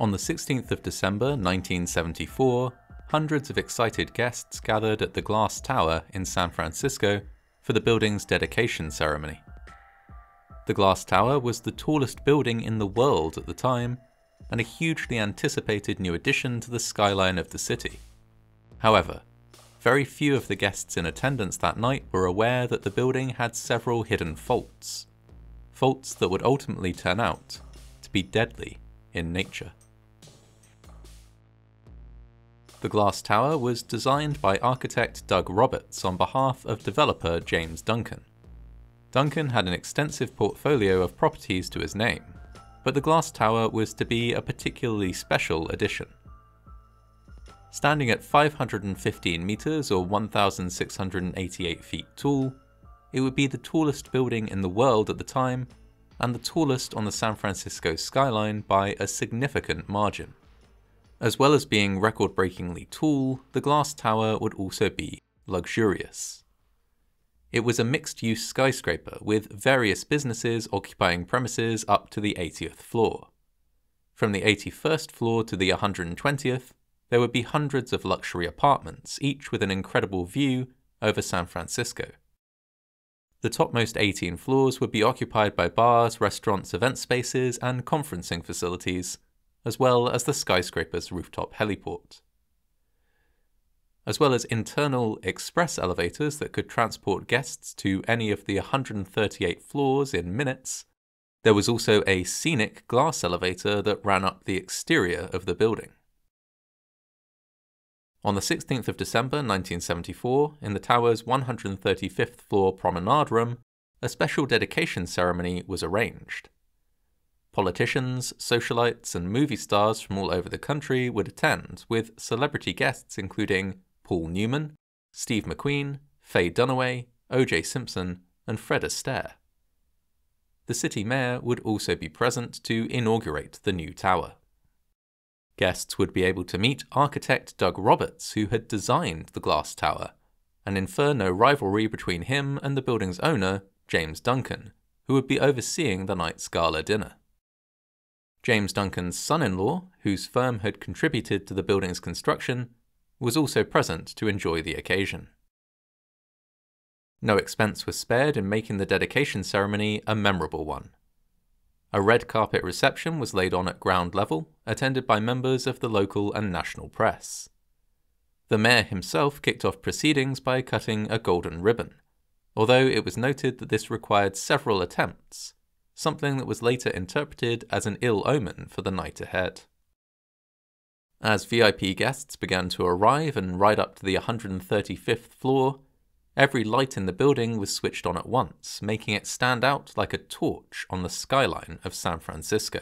On the 16th of December 1974, hundreds of excited guests gathered at the Glass Tower in San Francisco for the building's dedication ceremony. The Glass Tower was the tallest building in the world at the time, and a hugely anticipated new addition to the skyline of the city. However, very few of the guests in attendance that night were aware that the building had several hidden faults. Faults that would ultimately turn out to be deadly in nature. The Glass Tower was designed by architect Doug Roberts on behalf of developer James Duncan. Duncan had an extensive portfolio of properties to his name, but the Glass Tower was to be a particularly special addition. Standing at 515 meters or 1,688 feet tall, it would be the tallest building in the world at the time, and the tallest on the San Francisco skyline by a significant margin. As well as being record-breakingly tall, the Glass Tower would also be luxurious. It was a mixed-use skyscraper with various businesses occupying premises up to the 80th floor. From the 81st floor to the 120th, there would be hundreds of luxury apartments, each with an incredible view over San Francisco. The topmost 18 floors would be occupied by bars, restaurants, event spaces, and conferencing facilities, as well as the skyscraper's rooftop heliport. As well as internal express elevators that could transport guests to any of the 138 floors in minutes, there was also a scenic glass elevator that ran up the exterior of the building. On the 16th of December 1974, in the tower's 135th floor promenade room, a special dedication ceremony was arranged. Politicians, socialites, and movie stars from all over the country would attend, with celebrity guests including Paul Newman, Steve McQueen, Faye Dunaway, O.J. Simpson, and Fred Astaire. The city mayor would also be present to inaugurate the new tower. Guests would be able to meet architect Doug Roberts, who had designed the Glass Tower, and infer no rivalry between him and the building's owner, James Duncan, who would be overseeing the night's gala dinner. James Duncan's son-in-law, whose firm had contributed to the building's construction, was also present to enjoy the occasion. No expense was spared in making the dedication ceremony a memorable one. A red carpet reception was laid on at ground level, attended by members of the local and national press. The mayor himself kicked off proceedings by cutting a golden ribbon, although it was noted that this required several attempts, something that was later interpreted as an ill omen for the night ahead. As VIP guests began to arrive and ride up to the 135th floor, every light in the building was switched on at once, making it stand out like a torch on the skyline of San Francisco.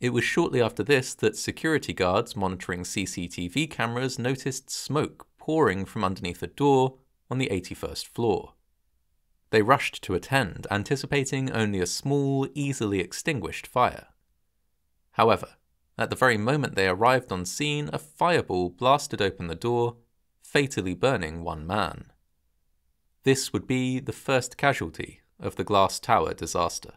It was shortly after this that security guards monitoring CCTV cameras noticed smoke pouring from underneath a door on the 81st floor. They rushed to attend, anticipating only a small, easily extinguished fire. However, at the very moment they arrived on scene, a fireball blasted open the door, fatally burning one man. This would be the first casualty of the Glass Tower disaster.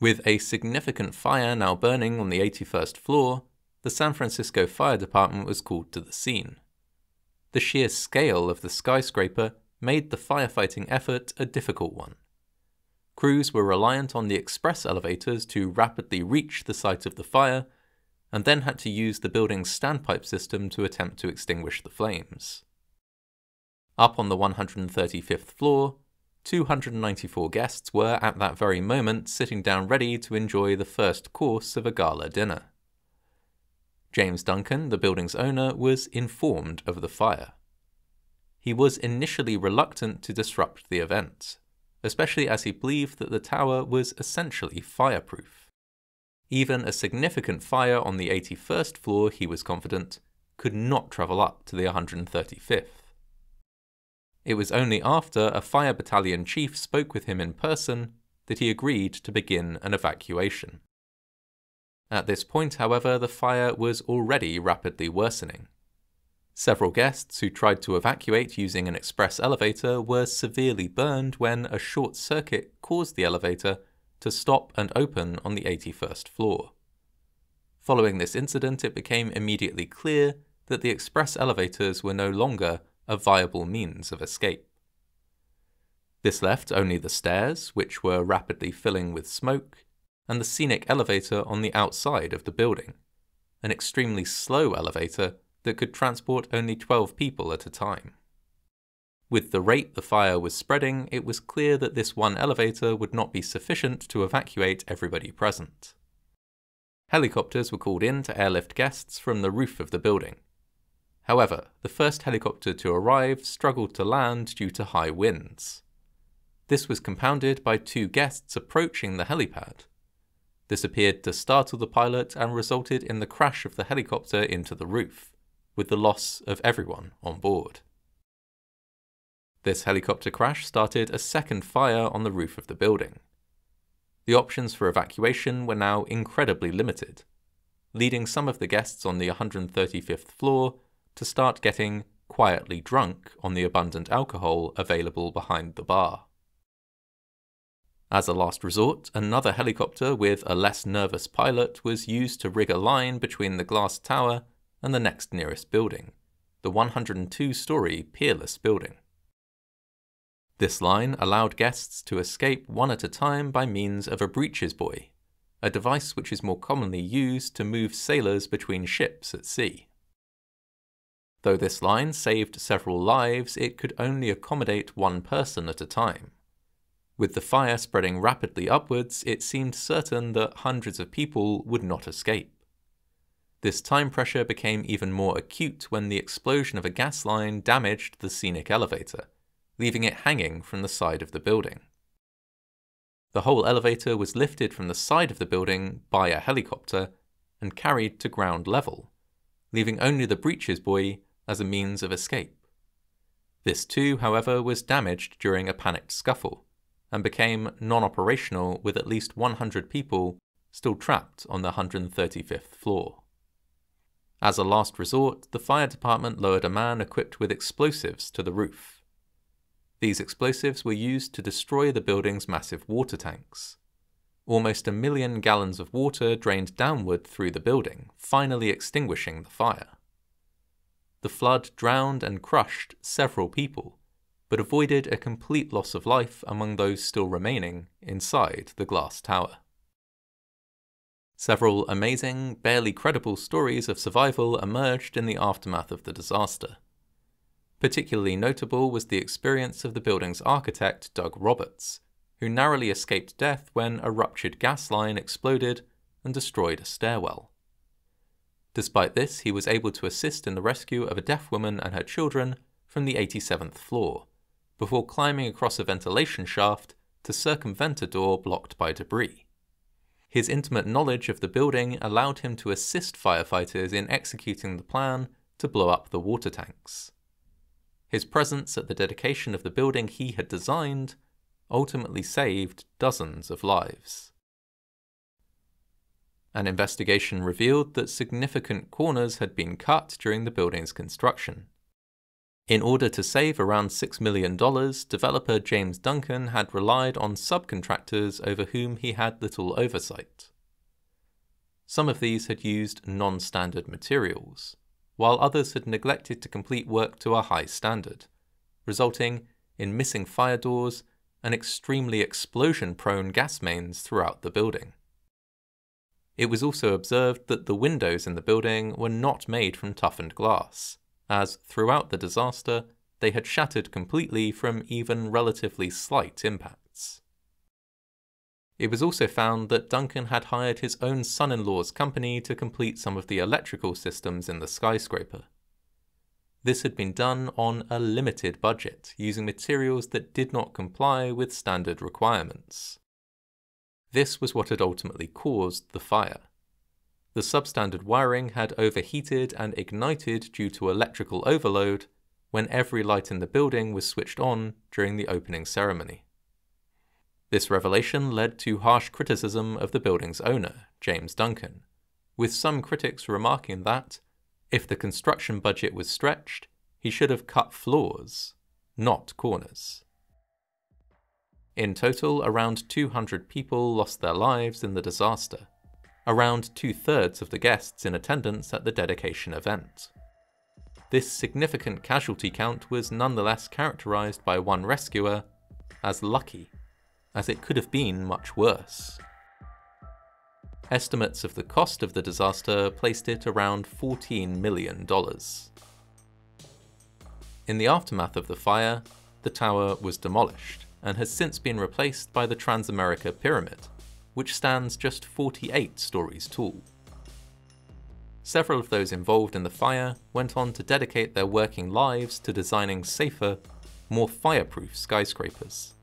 With a significant fire now burning on the 81st floor, the San Francisco Fire Department was called to the scene. The sheer scale of the skyscraper made the firefighting effort a difficult one. Crews were reliant on the express elevators to rapidly reach the site of the fire, and then had to use the building's standpipe system to attempt to extinguish the flames. Up on the 135th floor, 294 guests were at that very moment sitting down ready to enjoy the first course of a gala dinner. James Duncan, the building's owner, was informed of the fire. He was initially reluctant to disrupt the event, especially as he believed that the tower was essentially fireproof. Even a significant fire on the 81st floor, he was confident, could not travel up to the 135th. It was only after a fire battalion chief spoke with him in person that he agreed to begin an evacuation. At this point, however, the fire was already rapidly worsening. Several guests who tried to evacuate using an express elevator were severely burned when a short circuit caused the elevator to stop and open on the 81st floor. Following this incident, it became immediately clear that the express elevators were no longer a viable means of escape. This left only the stairs, which were rapidly filling with smoke, and the scenic elevator on the outside of the building, an extremely slow elevator that could transport only 12 people at a time. With the rate the fire was spreading, it was clear that this one elevator would not be sufficient to evacuate everybody present. Helicopters were called in to airlift guests from the roof of the building. However, the first helicopter to arrive struggled to land due to high winds. This was compounded by two guests approaching the helipad. This appeared to startle the pilot and resulted in the crash of the helicopter into the roof, with the loss of everyone on board. This helicopter crash started a second fire on the roof of the building. The options for evacuation were now incredibly limited, leading some of the guests on the 135th floor to start getting quietly drunk on the abundant alcohol available behind the bar. As a last resort, another helicopter with a less nervous pilot was used to rig a line between the Glass Tower and the next nearest building, the 102-story Peerless building. This line allowed guests to escape one at a time by means of a breeches buoy, a device which is more commonly used to move sailors between ships at sea. Though this line saved several lives, it could only accommodate one person at a time. With the fire spreading rapidly upwards, it seemed certain that hundreds of people would not escape. This time pressure became even more acute when the explosion of a gas line damaged the scenic elevator, leaving it hanging from the side of the building. The whole elevator was lifted from the side of the building by a helicopter and carried to ground level, leaving only the breeches buoy as a means of escape. This too, however, was damaged during a panicked scuffle and became non-operational with at least 100 people still trapped on the 135th floor. As a last resort, the fire department lowered a man equipped with explosives to the roof. These explosives were used to destroy the building's massive water tanks. Almost 1 million gallons of water drained downward through the building, finally extinguishing the fire. The flood drowned and crushed several people, but avoided a complete loss of life among those still remaining inside the Glass Tower. Several amazing, barely credible stories of survival emerged in the aftermath of the disaster. Particularly notable was the experience of the building's architect, Doug Roberts, who narrowly escaped death when a ruptured gas line exploded and destroyed a stairwell. Despite this, he was able to assist in the rescue of a deaf woman and her children from the 87th floor, before climbing across a ventilation shaft to circumvent a door blocked by debris. His intimate knowledge of the building allowed him to assist firefighters in executing the plan to blow up the water tanks. His presence at the dedication of the building he had designed ultimately saved dozens of lives. An investigation revealed that significant corners had been cut during the building's construction. In order to save around $6 million, developer James Duncan had relied on subcontractors over whom he had little oversight. Some of these had used non-standard materials, while others had neglected to complete work to a high standard, resulting in missing fire doors and extremely explosion-prone gas mains throughout the building. It was also observed that the windows in the building were not made from toughened glass, as throughout the disaster they had shattered completely from even relatively slight impacts. It was also found that Duncan had hired his own son-in-law's company to complete some of the electrical systems in the skyscraper. This had been done on a limited budget, using materials that did not comply with standard requirements. This was what had ultimately caused the fire. The substandard wiring had overheated and ignited due to electrical overload when every light in the building was switched on during the opening ceremony. This revelation led to harsh criticism of the building's owner, James Duncan, with some critics remarking that, if the construction budget was stretched, he should have cut floors, not corners. In total, around 200 people lost their lives in the disaster, around 2/3 of the guests in attendance at the dedication event. This significant casualty count was nonetheless characterised by one rescuer as lucky, as it could have been much worse. Estimates of the cost of the disaster placed it around $14 million. In the aftermath of the fire, the tower was demolished and has since been replaced by the Transamerica Pyramid, which stands just 48 stories tall. Several of those involved in the fire went on to dedicate their working lives to designing safer, more fireproof skyscrapers.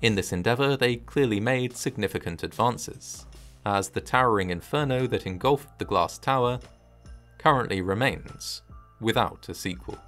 In this endeavour, they clearly made significant advances, as the towering inferno that engulfed the Glass Tower currently remains without a sequel.